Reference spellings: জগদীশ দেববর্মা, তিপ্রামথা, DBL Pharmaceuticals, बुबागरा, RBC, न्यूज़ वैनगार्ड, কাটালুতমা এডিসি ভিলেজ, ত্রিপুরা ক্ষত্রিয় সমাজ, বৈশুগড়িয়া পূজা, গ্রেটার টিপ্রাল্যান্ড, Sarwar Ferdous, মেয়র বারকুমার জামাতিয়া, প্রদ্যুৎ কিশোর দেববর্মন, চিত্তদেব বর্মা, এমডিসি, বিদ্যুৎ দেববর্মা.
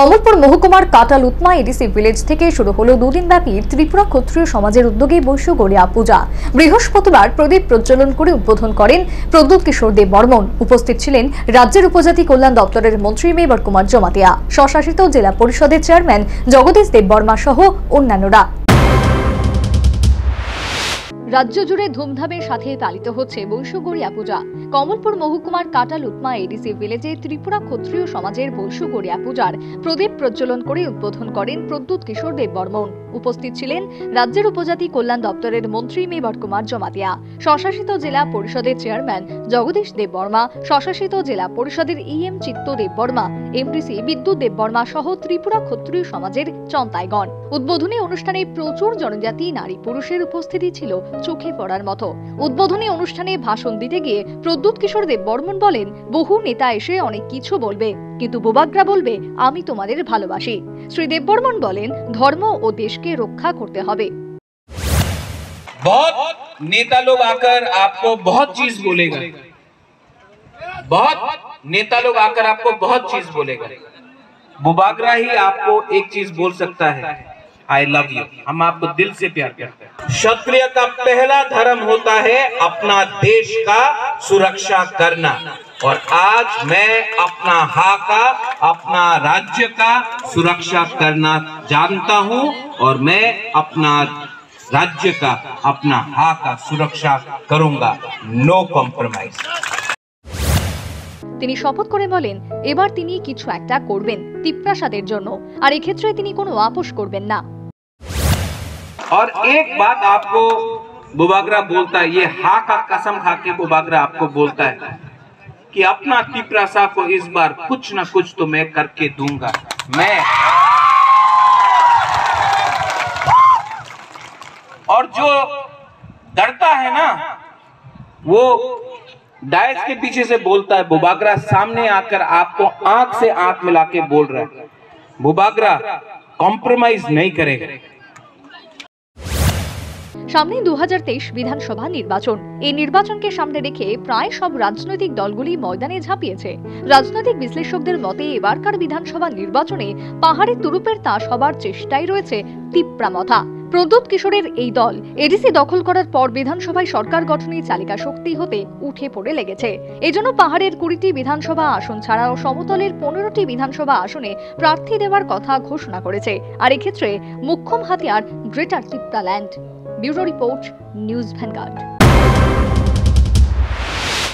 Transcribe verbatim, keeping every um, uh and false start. কমলপুর মহকুমার কাটালুতমা এডিসি ভিলেজ থেকে শুরু হলো দুদিন ব্যাপী ত্রিপুরা ক্ষত্রিয় সমাজের উদ্যোগে বৈশুগড়িয়া পূজা। বৃহস্পতিবার প্রদীপ প্রজ্বলন করে উদ্বোধন করেন প্রদ্যুৎ কিশোর দেববর্মন। উপস্থিত ছিলেন রাজ্যের উপজাতি কল্যাণ দপ্তরের মন্ত্রী মেয়র বারকুমার জামাতিয়া, স্বশাসিত জেলা পরিষদের চেয়ারম্যান জগদীশ দেববর্মা সহ অন্যান্যরা। রাজ্য জুড়ে ধুমধামের সাথে পালিত হচ্ছে বৈশুগড়িয়া পূজা। কমলপুর মহকুমার কাটালুতমা এডিসি ভিলেজে ত্রিপুরা ক্ষত্রিয় সমাজের বৈশুগড়িয়া পূজার প্রদীপ প্রজ্বলন করে উদ্বোধন করেন প্রদ্যুৎ কিশোর দেববর্মন। উপস্থিত ছিলেন রাজ্যের উপজাতি কল্যাণ দপ্তরের মন্ত্রী মেয়র বারকুমার জামাতিয়া, স্বশাসিত জেলা পরিষদের চেয়ারম্যান জগদীশ দেববর্মা, স্বশাসিত জেলা পরিষদের ইএম চিত্তদেব বর্মা, এমডিসি বিদ্যুৎ দেববর্মা সহ ত্রিপুরা ক্ষত্রিয় সমাজের চন্তাইগণ। উদ্বোধনী অনুষ্ঠানে প্রচুর জনজাতি নারী পুরুষের উপস্থিতি ছিল চোখে পড়ার মতো। উদ্বোধনী অনুষ্ঠানে ভাষণ দিতে গিয়ে প্রদ্যুৎ কিশোর দেববর্মন বলেন, বহু নেতা এসে অনেক কিছু বলবে, কিন্তু বোবাগ্রা বলবে আমি তোমাদের ভালোবাসি। শ্রী দেববর্মন বলেন, ধর্ম ও দেশকে রক্ষা করতে হবে। बहुत नेता लोग आकर आपको बहुत चीज बोलेगा, बहुत नेता लोग आकर आपको बहुत चीज बोलेगा, बुबागरा ही आपको एक चीज बोल सकता है, आई लव यू। हम आपको दिल से प्यार करते हैं। क्षत्रिय का पहला धर्म होता है अपना देश का सुरक्षा करना, और आज मैं अपना हक का, अपना राज्य का सुरक्षा करना जानता हूं, और मैं अपना राज्य का, अपना हक का सुरक्षा करूंगा, नो कॉम्प्रोमाइज। তিনি শপথ করে বলেন, এবার তিনি কিছু একটা করবেন তিপ্রাসাদের জন্য, আর এই ক্ষেত্রে তিনি কোনো আপোষ করবেন না। और एक बात आपको बुबागरा बोलता है, ये हा का कसम खा के बुबागरा आपको बोलता है कि अपना तिपरासा को इस बार कुछ ना कुछ तो मैं करके दूंगा। मैं और जो डरता है ना, वो डाइस के पीछे से बोलता है। बुबागरा सामने आकर आपको आंख से आंख मिला के बोल रहा है, बुबागरा कॉम्प्रोमाइज नहीं करेगा। সামনে দু হাজার তেইশ বিধানসভা নির্বাচন। এই নির্বাচনকে সামনে রেখে প্রায় সব রাজনৈতিক দলগুলি ময়দানে ঝাঁপিয়েছে। রাজনৈতিক বিশ্লেষকদের মতে এবারকার বিধানসভা নির্বাচনে পাহাড়ে তুরুপের তাস হবার চেষ্টায় রয়েছে তিপ্রামথা। প্রদ্যুৎ কিশোরের এই দল এডিসি দখল করার পর বিধানসভায় সরকার গঠনের চালিকা শক্তি হতে উঠে পড়ে লেগেছে। এজন্য পাহাড়ের কুড়িটি বিধানসভা আসন ছাড়াও সমতলের পনেরোটি বিধানসভা আসনে প্রার্থী দেওয়ার কথা ঘোষণা করেছে। আর এক্ষেত্রে মুখ্যম হাতিয়ার গ্রেটার টিপ্রাল্যান্ড। Bureau report, न्यूज़ वैनगार्ड।